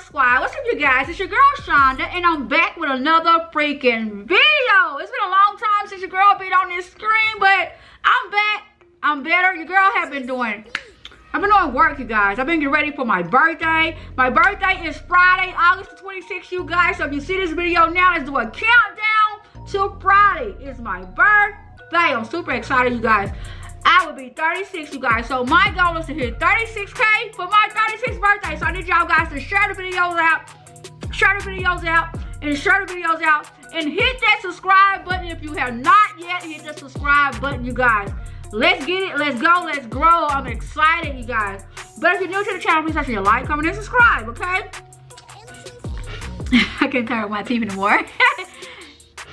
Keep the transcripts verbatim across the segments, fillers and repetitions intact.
Squad Squad. What's up, you guys? It's your girl Shonda, and I'm back with another freaking video. It's been a long time since your girl been on this screen, but I'm back. I'm better. Your girl have been doing. I've been doing work, you guys. I've been getting ready for my birthday. My birthday is Friday, August the twenty-sixth, you guys. So if you see this video now, let's do a countdown to Friday. It's my birthday. I'm super excited, you guys. I will be thirty-six, you guys. So my goal is to hit thirty-six K for my thirty-sixth birthday. So I need y'all guys to share the videos out, share the videos out, and share the videos out, and hit that subscribe button if you have not yet. Hit the subscribe button, you guys. Let's get it. Let's go. Let's grow. I'm excited, you guys. But if you're new to the channel, please make sure you like, comment, and subscribe. Okay? I can't turn my team anymore.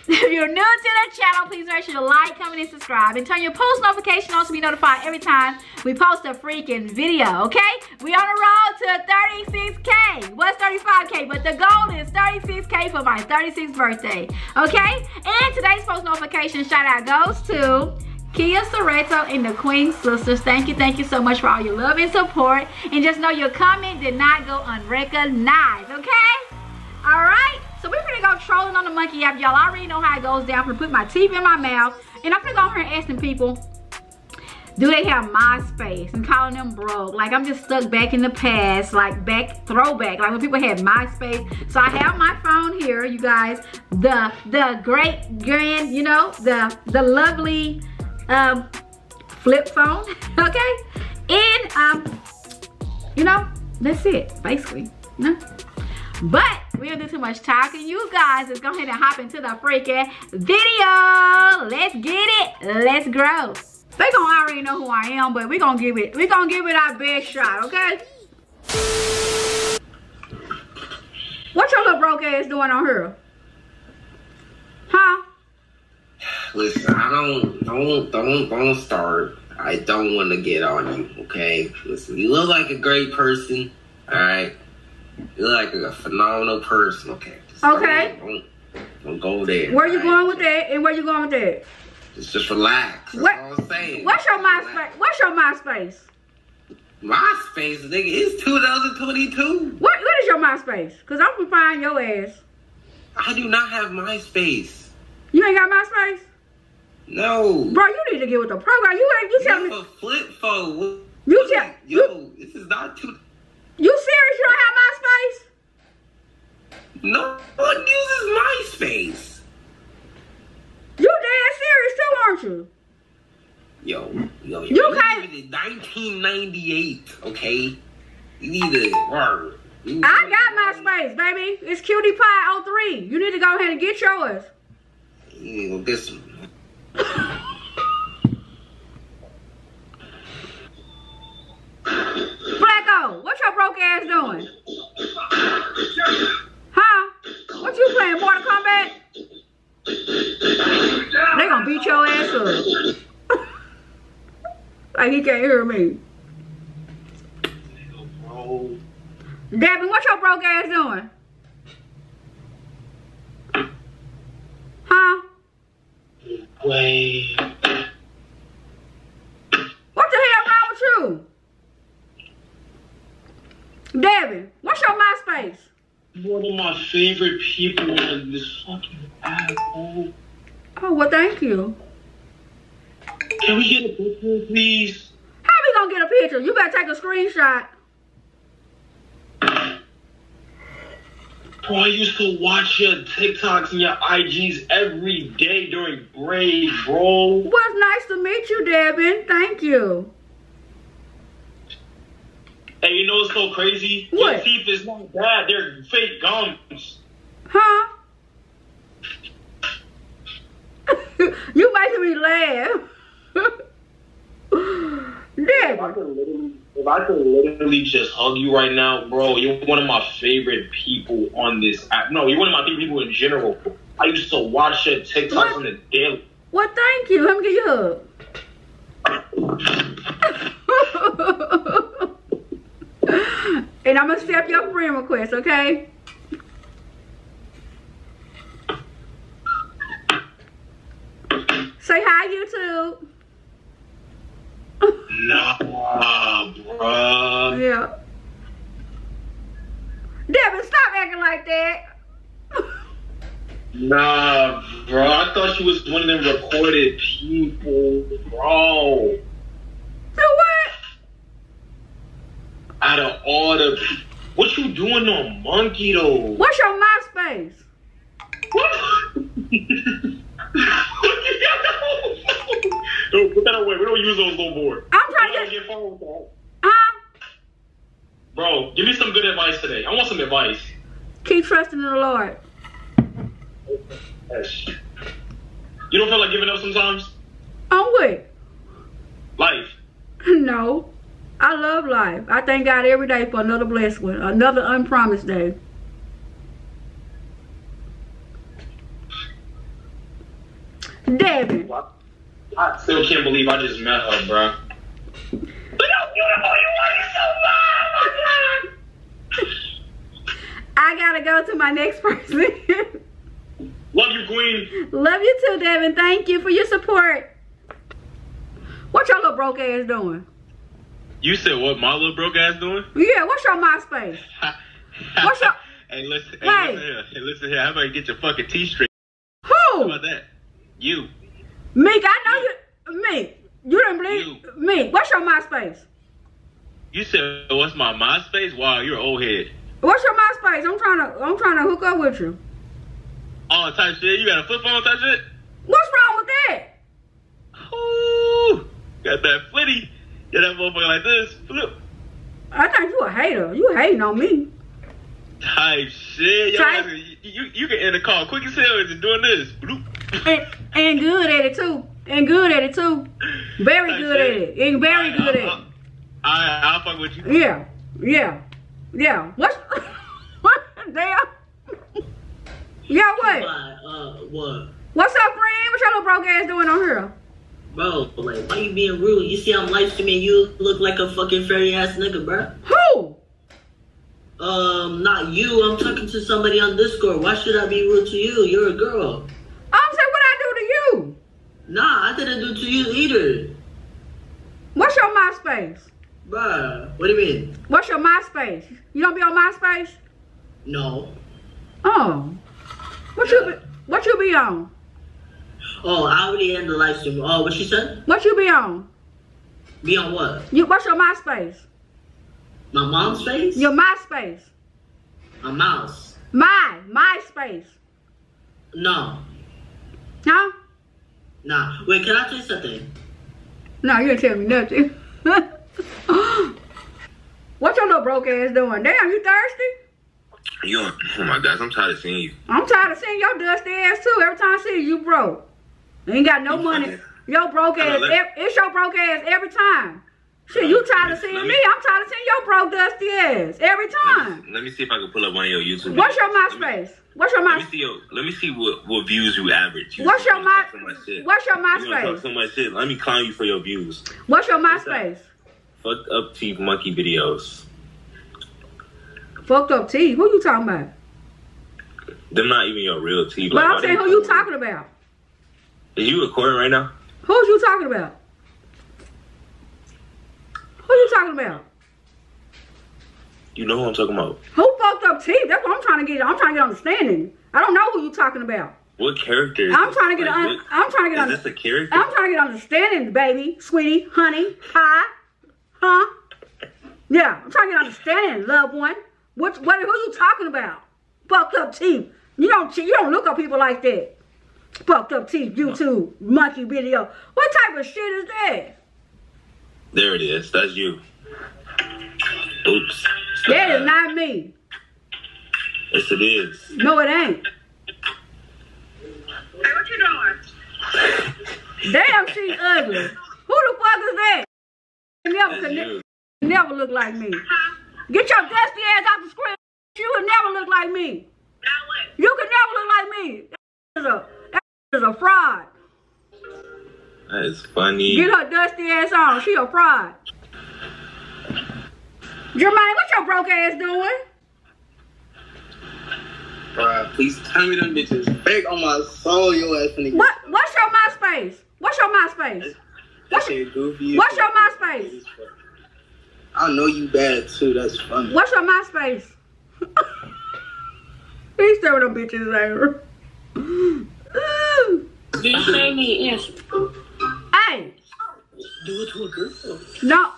If you're new to the channel, please make sure to like, comment, and subscribe. And turn your post notification on so be notified every time we post a freaking video, okay? We on the road to thirty-six K. What's thirty-five K? But the goal is thirty-six K for my thirty-sixth birthday, okay? And today's post notification shout out goes to Kia Soretto and the Queen Sisters. Thank you, thank you so much for all your love and support. And just know your comment did not go unrecognized, okay? All right? So we're gonna go trolling on the Monkey app. Y'all already know how it goes down. I'm gonna put my teeth in my mouth. And I'm gonna go over here and ask them people, do they have MySpace? And calling them broke. Like, I'm just stuck back in the past. Like, back, throwback. Like, when people had MySpace. So I have my phone here, you guys. The, the great grand, you know, the, the lovely um, flip phone, okay? And, um, you know, that's it, basically, you know? But we don't do too much talking, you guys. Let's go ahead and hop into the freaking video. Let's get it. Let's grow. They gonna already know who I am, but we gonna give it. We gonna give it our best shot, okay? What your little broke ass doing on here? Huh? Listen, I don't, don't, don't, don't start. I don't want to get on you, okay? Listen, you look like a great person, all right? You're like a phenomenal person, okay? Just okay. Don't, don't, don't go there. Where you right? going with that? And where you going with that? Just, just relax. That's what, all I'm saying. What's your MySpace? What's your MySpace? MySpace, nigga, it's two thousand twenty-two. What? What is your MySpace? Cause I'm gonna find your ass. I do not have MySpace. You ain't got MySpace? No. Bro, you need to get with the program. You ain't. You tell me. A flip phone. You tell. Like, yo, you, this is not too. You serious? You don't have MySpace? No one uses MySpace. You damn serious too, aren't you? Yo, yo, you can't. nineteen ninety-eight, okay? You need to work. I got MySpace, baby. It's Cutie Pie oh three. You need to go ahead and get yours. You need to go get some. What your broke ass doing? Huh? What you playing, Mortal Kombat? They gonna beat your ass up. Like, he can't hear me. Devin, what your broke ass doing? Huh? Play. What the hell wrong with you? Debbie, what's your MySpace? One of my favorite people on this fucking app. Oh, well, thank you. Can we get a picture, please? How we gonna get a picture? You better take a screenshot. Bro, I used to watch your TikToks and your I Gs every day during grade, bro. Well, it's nice to meet you, Debbie. Thank you. Hey, you know what's so crazy? What? Your teeth is not bad. They're fake gums. Huh? You making me laugh. If I could literally, if I could literally just hug you right now, bro, you're one of my favorite people on this app. No, you're one of my favorite people in general. I used to watch your TikToks what? on the daily. Well, thank you. Let me give you a hug. And I'm gonna accept your friend request, okay? Say hi, YouTube. Nah, bruh. Yeah. Devin, stop acting like that. Nah, bro. I thought she was one of them recorded people, bro. So what? Out of all the... What you doing on Monkey, though? What's your MySpace? What? No, put that away. We don't use those little boards. I'm trying to get... get phone with that. Huh? Bro, give me some good advice today. I want some advice. Keep trusting in the Lord. You don't feel like giving up sometimes? On what? Life. No. I love life. I thank God every day for another blessed one. Another unpromised day. Debbie. I still can't believe I just met her, bro. But how beautiful you are, you're so loud, my God. I gotta go to my next person. Love you, Queen. Love you too, Devin. Thank you for your support. What your little broke ass doing? You said what my little broke ass doing? Yeah, what's your MySpace? What's your... Hey, listen, hey, hey. listen here. Hey, listen here. How about you get your fucking T straight? Who? How about that? You. Meek, I know you. you. Meek, you didn't believe you. Meek, what's your MySpace? You said what's my MySpace? Wow, you're an old head. What's your MySpace? I'm trying to. I'm trying to hook up with you. All type shit. You got a flip phone type shit? What's wrong with that? Ooh, got that flitty. Got that motherfucker like this. Flip. I thought you a hater. You hating on me. Type shit. Type. Guys, you, you, you can end the call quick as hell and just doing this. Bloop. And, and good at it too. And good at it too. Very type good shit. at it. And very I, good I, at it. I, I'll fuck with you. Yeah. Yeah. Yeah. What's... what the damn? Yeah, what? Uh, what? What's up, friend? What your little broke ass doing on here? Bro, like, why you being rude? You see I'm live streaming and you look like a fucking fairy ass nigga, bro. Who? Um, not you. I'm talking to somebody on Discord. Why should I be rude to you? You're a girl. I'm saying what I do to you. Nah, I didn't do to you either. What's your MySpace? Bruh, what do you mean? What's your MySpace? You don't be on MySpace? No. Oh. What you be, what you be on? Oh, I already ended the live stream. Oh, what she said? What you be on? Be on what? You what's your MySpace? My mom's face? Your MySpace. My mouse. My MySpace. No. No? Nah. Wait, can I tell you something? No, you didn't tell me nothing. What your little broke ass doing? Damn, you thirsty? You, oh my gosh, I'm tired of seeing you. I'm tired of seeing your dusty ass too. Every time I see you, you broke. You ain't got no you money. Your broke ass, ev it's your broke ass every time. Shit, you tired of seeing me. me. I'm tired of seeing your broke dusty ass every time. Let me, let me see if I can pull up one of your YouTube videos. What's your MySpace? Me, what's your MySpace? Let me see, your, let me see what, what views you average. You what's, your my, so what's your MySpace? What's your MySpace? So much shit. Let me clown you for your views. What's your MySpace? Fucked up cheap monkey videos. Fucked up teeth. Who you talking about? They're not even your real teeth. But like, I'm saying, who you talking about? Are you recording right now? Who's you talking about? Who you talking about? You know who I'm talking about. Who fucked up teeth? That's what I'm trying to get. I'm trying to get understanding. I don't know who you talking about. What character? Is I'm, trying like, what, un, I'm trying to get. I'm trying to get. Is this a character? I'm trying to get understanding, baby, sweetie, honey, hi, huh? Yeah, I'm trying to get understanding, loved one. What, what, who you talking about? Fucked up teeth. You don't, you don't look up people like that. Fucked up teeth, YouTube, monkey video. What type of shit is that? There it is. That's you. Oops. That is not me. Yes, it is. No, it ain't. Hey, what you doing? Damn, she's ugly. Who the fuck is that? Never, could ne never look like me. Huh? Get your dusty ass out the screen. You would never look like me. Now what? You could never look like me. That is a, that is a fraud. That is funny. Get her dusty ass on. She a fraud. Jermaine, what your broke ass doing? Bruh, please tell me them bitches. Beg on my soul, your ass finna get What? Stuff. What's your MySpace? What's your MySpace? That's, that's what's, goofy what's your MySpace? I know you bad too, that's funny. What's your MySpace? He's throwing them bitches out. This lady is. Hey. Do it to a girl. No.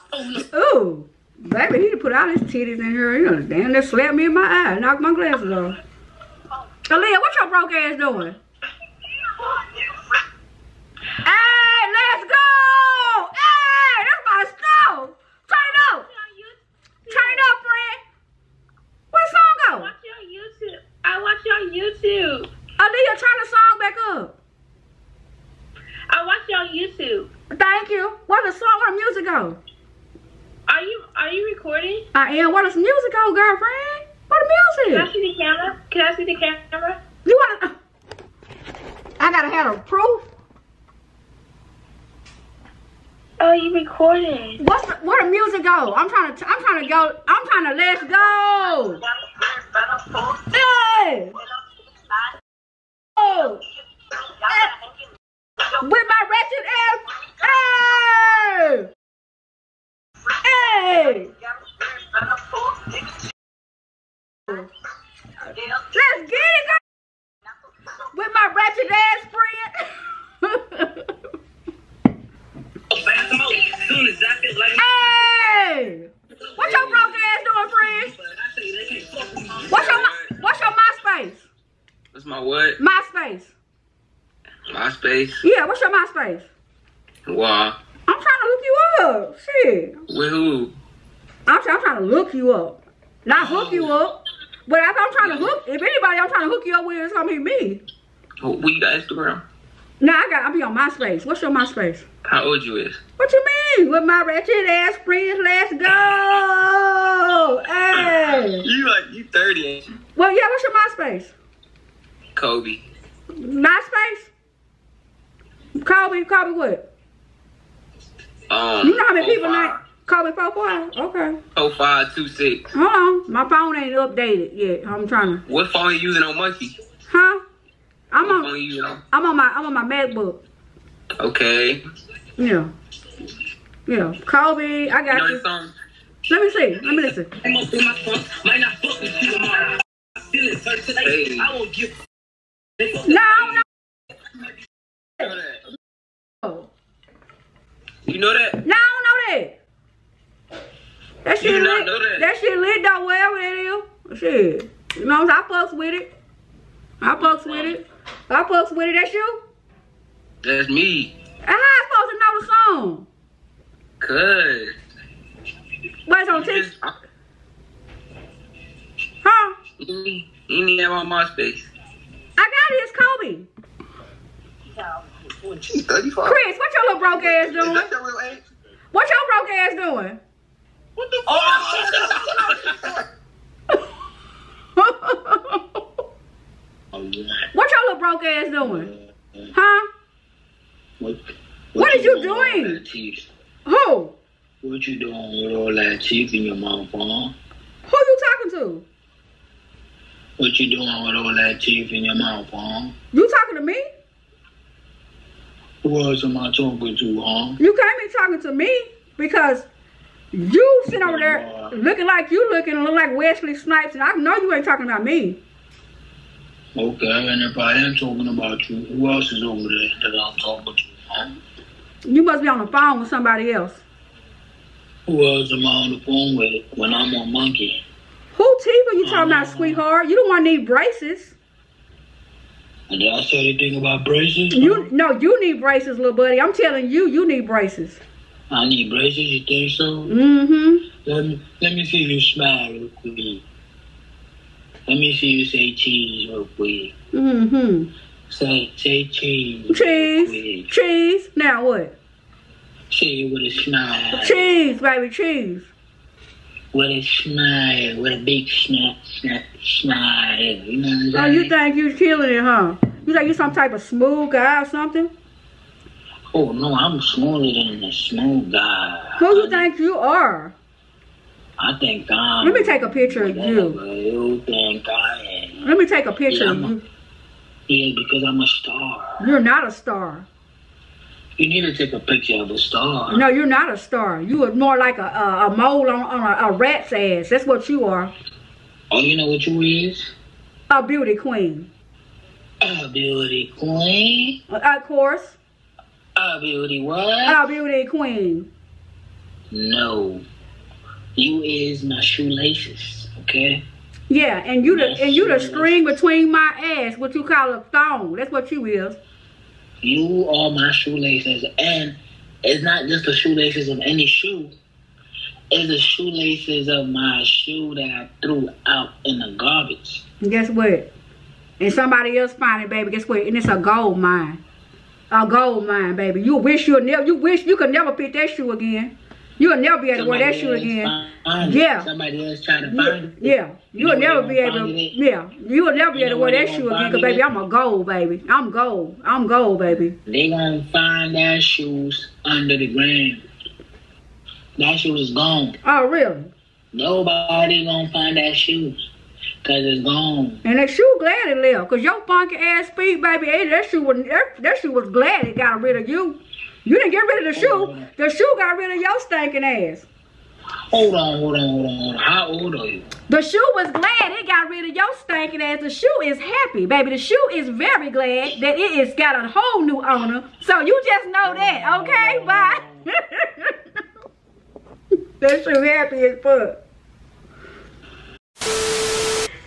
Ooh. Baby, he put all his titties in here. You understand? That slapped me in my eye. Knocked my glasses off. Aaliyah, what your broke ass doing? Hey, let's go! Hey, that's my stove! Turn up! Turn up, friend! Where the song go? I watch your YouTube. I watch your YouTube. Aaliyah, turn the song back up. I watch your YouTube. Thank you. Where the song, where the music go? Are you, are you recording? I am. Where the music go, girlfriend? Where the music? Can I see the camera? Can I see the camera? You wanna... I gotta have a proof. Oh, you recording? What's the, where the music go? I'm trying to, I'm trying to go, I'm trying to let's go. Hey. Oh. Hey. With my wretched ass. Hey. Hey. Let's get it, girl. With my wretched ass friend. Hey! What your broke ass doing, friend? What's your what's your MySpace? What's my what? MySpace. MySpace? Yeah, what's your MySpace? Why? I'm trying to look you up. Shit. With who? I'm, I'm trying to look you up. Not hook you up. But if I'm trying to hook, if anybody I'm trying to hook you up with, it's gonna be me. Oh, we got Instagram. No, I got. I be on MySpace. What's your MySpace? How old you is? What you mean? With my ratchet ass friends, let's go. Hey. You like you thirty? Ain't you? Well, yeah. What's your MySpace? Kobe. MySpace. Kobe. Kobe what? Um. You know how many people like Kobe four five? Okay. Four five two six. Hold on, my phone ain't updated yet. I'm trying to. What phone are you using on Monkey? Huh? I'm on, on you know? I'm on my I'm on my MacBook. Okay. Yeah. Yeah. Kobe, I got you. Know you. Let me see. Let me listen. Hey. No, no. You know that? No, I don't know that. That shit you lit. Know that. That shit lit though, wherever that is. Shit. You know, I fucks with it. I fucks with it. I fucks with it. That's you? That's me. And how I supposed to know the song? Cause. What's on T? Huh? You need that on MySpace. I got it. It's Kobe. She's thirty-five. Chris, what your little broke ass doing? Is that your real age? What your broke ass doing? What the fuck? Oh. What your little broke ass doing? Huh? What, what, what is you doing? Who? What you doing with all that teeth in your mouth, huh? Who you talking to? What you doing with all that teeth in your mouth, huh? You talking to me? Who else am I talking to, huh? You can't be talking to me because you sitting over there looking like you looking look like Wesley Snipes, and I know you ain't talking about me. Okay, and if I am talking about you, who else is over there that I'm talking to, huh? You must be on the phone with somebody else. Who else am I on the phone with when I'm on Monkey? Who teeth are you talking um, about, sweetheart? You don't want to need braces. Did I say anything about braces? You No, you need braces, little buddy. I'm telling you, you need braces. I need braces? You think so? Mm-hmm. Let me, let me see you smile real quick. Let me see you say cheese real quick. Mm-hmm. Say, say cheese. Cheese. Cheese. Now what? Cheese with a smile. Cheese, baby, cheese. With a smile. With a big snap, snap, smile. You know what I'm saying? Oh, you think you're killing it, huh? You think you some type of smooth guy or something? Oh, no, I'm smaller than a smooth guy. Who do you think you are? I think I'm... Let me take a picture of you. you think I am. Let me take a picture yeah, of you. Yeah, because I'm a star. You're not a star. You need to take a picture of a star. No, you're not a star. You are more like a, a, a mole on, on a, a rat's ass. That's what you are. Oh, you know what you is? A beauty queen. A beauty queen? Of course. A beauty what? A beauty queen. No. You is my shoelaces, okay? Yeah, and you the my and you shoelaces. The string between my ass, what you call a thong. That's what you is. You are my shoelaces, and it's not just the shoelaces of any shoe. It's the shoelaces of my shoe that I threw out in the garbage. And guess what? And somebody else found it, baby. Guess what? And it's a gold mine. A gold mine, baby. You wish you'll never. You wish you could never pick that shoe again. You'll never be able to wear that shoe again. Yeah. Somebody else trying to find it. Yeah. You'll never be able. Yeah. You'll never be able to wear that shoe again, cause baby, I'm a gold, baby. I'm gold. I'm gold, baby. They gonna find their shoes under the ground. That shoe is gone. Oh, really? Nobody gonna find that shoe, cause it's gone. And that shoe glad it left, cause your funky ass feet, baby, hey, that shoe was that, that shoe was glad it got rid of you. You didn't get rid of the hold shoe. On. The shoe got rid of your stinking ass. Hold on, hold on, hold on, hold on. How old are you? The shoe was glad it got rid of your stinking ass. The shoe is happy, baby. The shoe is very glad that it is got a whole new owner. So you just know that, okay? Bye. That shoe happy as fuck.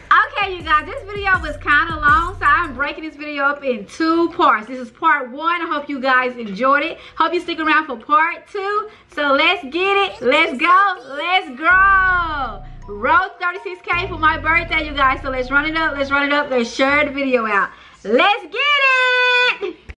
Okay, you guys, this video was kind of long, so I'm breaking this video up in two parts. This is part one. I hope you guys enjoyed it. Hope you stick around for part two. So let's get it. Let's go. Let's grow. Road thirty-six K for my birthday, you guys. So let's run it up. Let's run it up. Let's share the video out. Let's get it.